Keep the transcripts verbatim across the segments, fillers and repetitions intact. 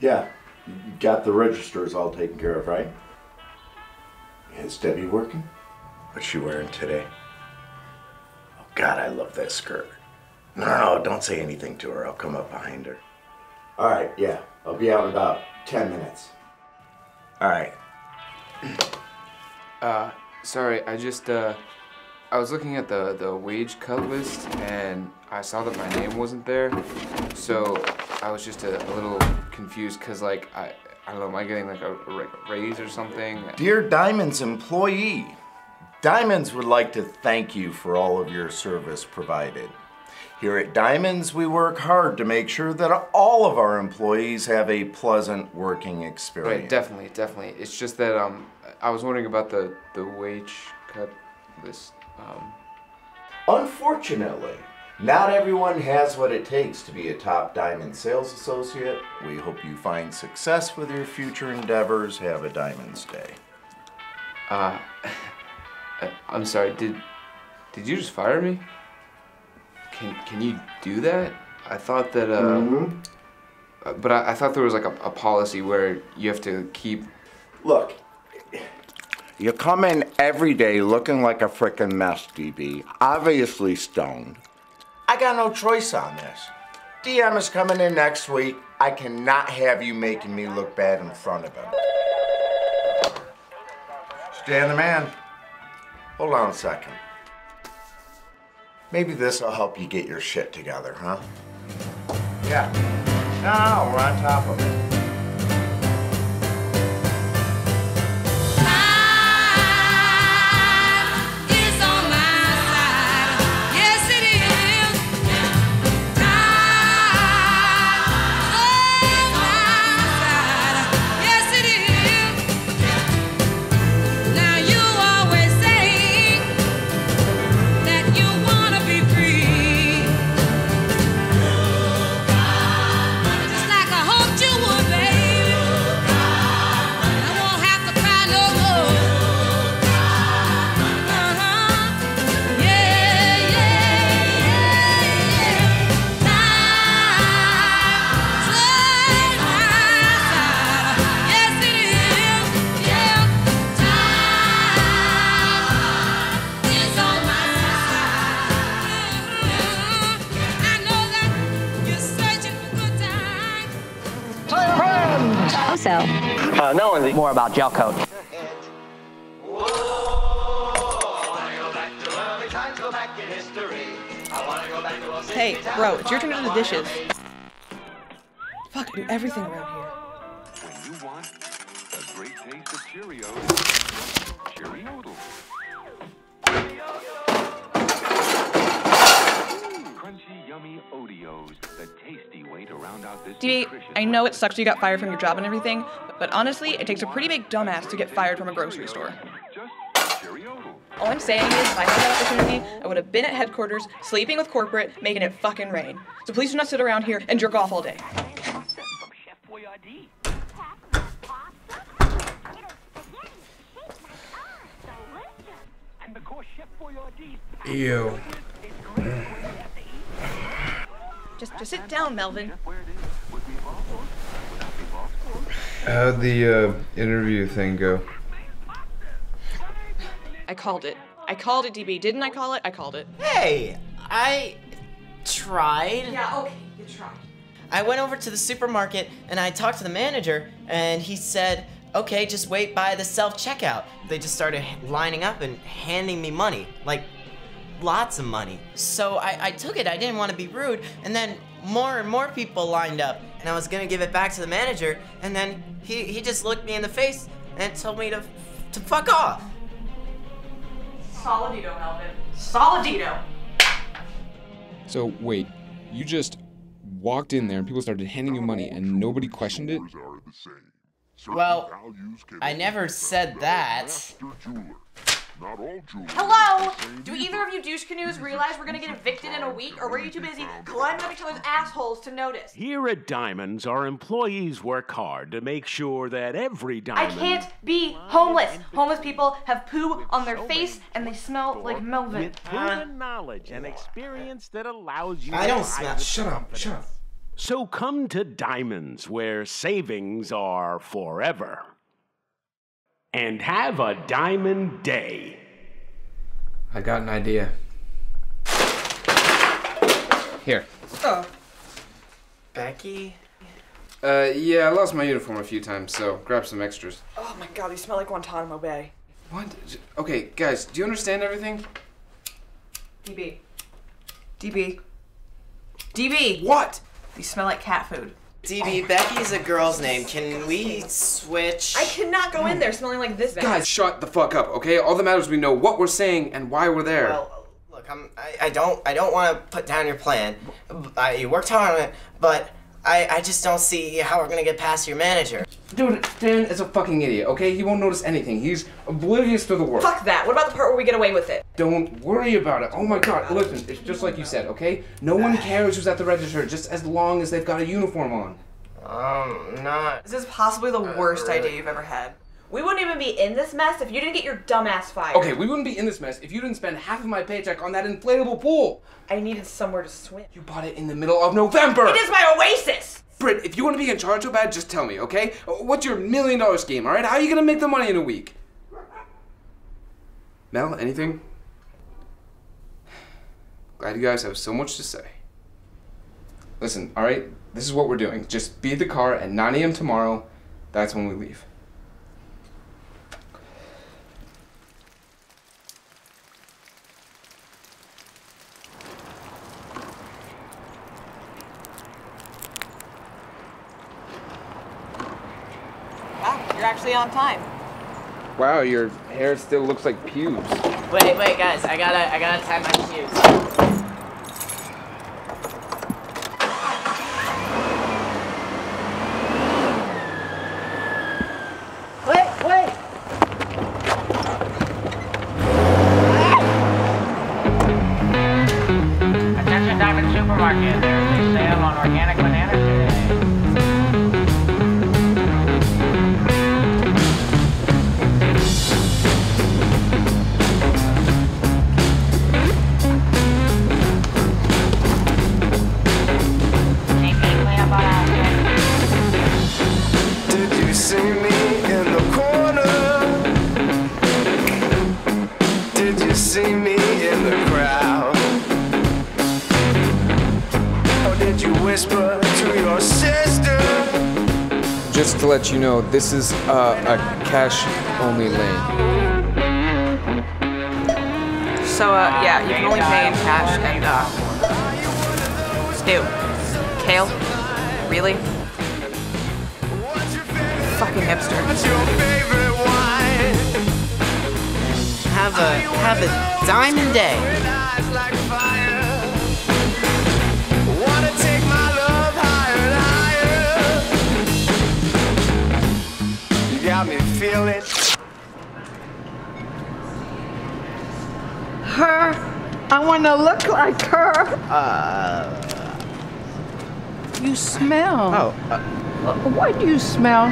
Yeah, you got the registers all taken care of, right? Is Debbie working? What's she wearing today? Oh God, I love that skirt. No, no, no, don't say anything to her. I'll come up behind her. All right, yeah. I'll be out in about ten minutes. All right. Uh, sorry, I just, uh, I was looking at the, the wage cut list, and I saw that my name wasn't there. So I was just a, a little confused, because, like, I, I don't know, am I getting, like, a, a raise or something? Dear Diamonds employee, Diamonds would like to thank you for all of your service provided. Here at Diamonds, we work hard to make sure that all of our employees have a pleasant working experience. Right, definitely, definitely. It's just that um, I was wondering about the, the wage cut list. Um... Unfortunately, not everyone has what it takes to be a top Diamond sales associate. We hope you find success with your future endeavors. Have a Diamonds day. Uh, I'm sorry, did, did you just fire me? Can, can you do that? I thought that, uh, mm-hmm. but I, I thought there was like a, a policy where you have to keep... Look, you come in every day looking like a frickin' mess, D B. Obviously stoned. I got no choice on this. D M is coming in next week. I cannot have you making me look bad in front of him. Stan the man. Hold on a second. Maybe this'll help you get your shit together, huh? Yeah. No, no, we're on top of it. So, uh, knowing more about gel coat. Hey, bro, it's your turn to do the dishes. Fuck, I do everything around here. When you want a great taste of Cheerios, Cheerios. Crunchy, yummy Odeos, the tasty way to round out this D B, I know it sucks you got fired from your job and everything, but honestly, it takes a pretty big dumbass to get fired from a grocery store. All I'm saying is, if I had that opportunity, I would have been at headquarters, sleeping with corporate, making it fucking rain. So please do not sit around here and jerk off all day. Ew. Just, just sit down, Melvin. How'd the uh, interview thing go? I called it. I called it, D B. Didn't I call it? I called it. Hey, I tried. Yeah, okay, you tried. I went over to the supermarket and I talked to the manager, and he said, okay, just wait by the self-checkout. They just started lining up and handing me money, like, lots of money. So I, I took it, I didn't want to be rude, and then more and more people lined up, and I was gonna give it back to the manager, and then he, he just looked me in the face and told me to, to fuck off. Solidito, Melvin. Solidito! So wait, you just walked in there and people started handing you money and nobody questioned it? Well, I never said that. Not all jewelers. Hello! Do either of you douche canoes realize we're gonna get evicted in a week, or were you too busy climbing up each other's assholes to notice? Here at Diamonds, our employees work hard to make sure that every diamond... I can't be homeless! Homeless people have poo on their face, and they smell like Melvin. With proven knowledge and experience that allows you... I don't smell... Shut up, shut up. So come to Diamonds, where savings are forever. And have a diamond day. I got an idea. Here. Oh. Becky? Uh, yeah, I lost my uniform a few times, so grab some extras. Oh my god, you smell like Guantanamo Bay. What? Okay, guys, do you understand everything? D B. D B. D B! What? You smell like cat food. D B, oh Becky's a girl's name. Can we switch? I cannot go in there smelling like this. Guys, shut the fuck up, okay? All that matters, we know what we're saying and why we're there. Well, look, I'm, I, I don't, I don't want to put down your plan. I, you worked hard on it, but I, I just don't see how we're gonna get past your manager. Dude, Dan is a fucking idiot, okay? He won't notice anything. He's oblivious to the world. Fuck that. What about the part where we get away with it? Don't worry about it. Oh my god, listen, it's just like you said, okay? No one cares who's at the register, just as long as they've got a uniform on. Um, not... This is possibly the worst really. idea you've ever had. We wouldn't even be in this mess if you didn't get your dumbass fired. Okay, we wouldn't be in this mess if you didn't spend half of my paycheck on that inflatable pool. I needed somewhere to swim. You bought it in the middle of November! It is my oasis! Britt, if you want to be in charge so bad, just tell me, okay? What's your million dollar scheme, all right? How are you going to make the money in a week? Mel, anything? Glad you guys have so much to say. Listen, all right? This is what we're doing. Just be at the car at nine A M tomorrow. That's when we leave. You're actually on time. Wow, your hair still looks like pubes. Wait, wait, guys, I gotta, I gotta tie my shoes. Wait, wait! Ah! Attention, Diamond Supermarket. There's a sale on organic bananas today. See me in the crowd, or did you whisper to your sister? Just to let you know, this is uh, a cash-only lane. So, uh, yeah, you can only pay in cash and, uh, stew. Kale? Really? Fucking hipster. What's your favorite wine? Have a, have a diamond day. You got me feeling. Her. I want to look like her. Uh. You smell. Oh. Uh, why do you smell?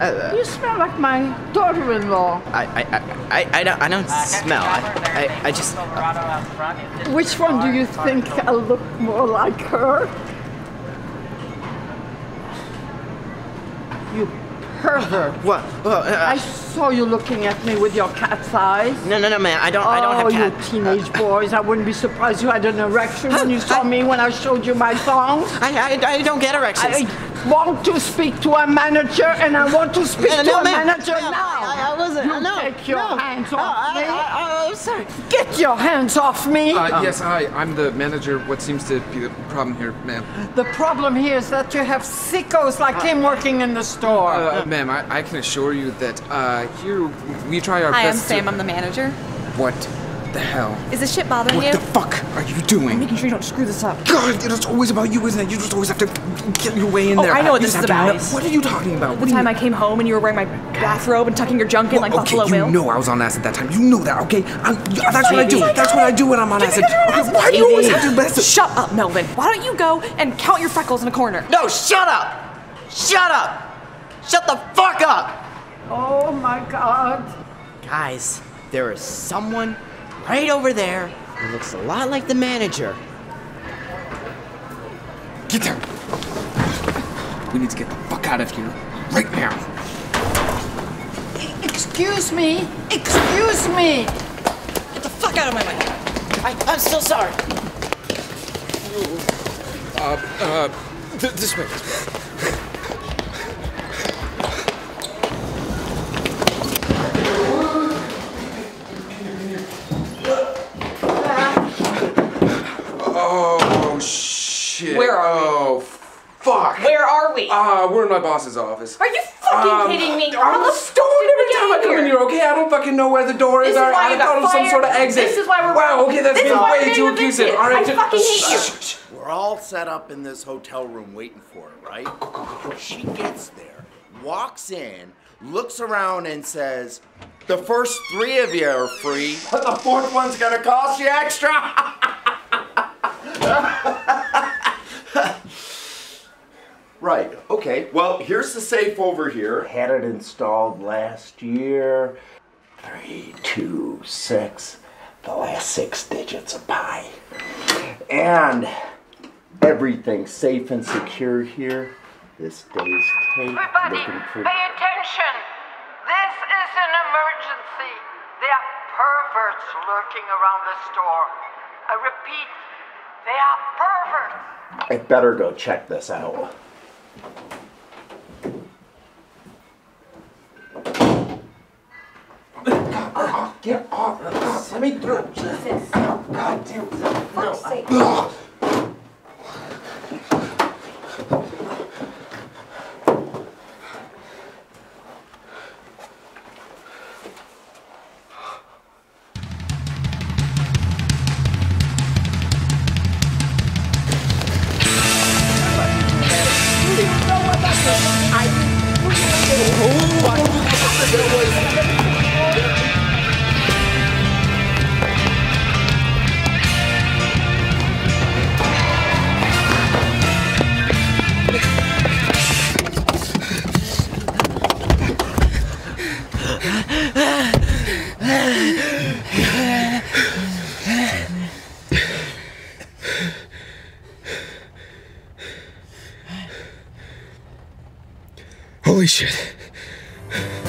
Uh, you smell like my daughter-in-law. I I I I don't I don't uh, smell. I I, I just. Uh, which one do you think I look more like her? You pervert! What? Well, uh, I saw you looking at me with your cat's eyes. No no no man, I don't oh, I don't have cats. Oh, you teenage uh, boys! I wouldn't be surprised you had an erection when you saw I, me when I showed you my thong. I I, I don't get erections. I, want to speak to a manager, and I want to speak no, to no, a man. manager no, now. I, I wasn't. You no, take your no. hands off oh, me. I, I, I'm sorry. Get your hands off me. Uh, um. Yes, hi. I'm the manager. What seems to be the problem here, ma'am? The problem here is that you have sickos like uh, him working in the store. Uh, uh, ma'am, I, I can assure you that uh, here we try our hi, best. Hi, I'm Sam. I'm the manager. What? What the hell? Is this shit bothering what you? What the fuck are you doing? I'm making sure you don't screw this up. God, it's always about you, isn't it? You just always have to get your way in oh, there. I know what this is about. Know. What are you talking about? The what time I came home and you were wearing my bathrobe and tucking your junk in well, like okay, Buffalo Bill. You know I was on acid that time. You know that, okay? I, yeah, that's what I do. Like that's what I do when I'm on acid. Okay, why do you always have to do best? Shut up, Melvin. Why don't you go and count your freckles in a corner? No, shut up! Shut up! Shut the fuck up! Oh my god. Guys, there is someone right over there, who looks a lot like the manager. Get down! We need to get the fuck out of here right now. Excuse me. Excuse me. Get the fuck out of my way. I, I'm still sorry. Uh, uh, th this way. This way. Where are oh, we? Oh, fuck. Where are we? Ah, uh, we're in my boss's office. Are you fucking um, kidding me? I'm stoned every time I come in here, okay? I don't fucking know where the door is. This is why I, I thought it was some sort of exit. This is why we're Wow, okay, that's been way too abusive. All right, I fucking hate you. We're all set up in this hotel room waiting for her, right? She gets there, walks in, looks around and says, the first three of you are free, but the fourth one's gonna cost you extra. Right, okay. Well, here's the safe over here. Had it installed last year. Three, two, six. The last six digits of pi. And everything's safe and secure here. This day's tape. Everybody, pay attention. This is an emergency. There are perverts lurking around the store. I repeat, they are perverts. I better go check this out. Get off! Let me through! Jesus! Oh, God damn! For no. sake. Holy shit.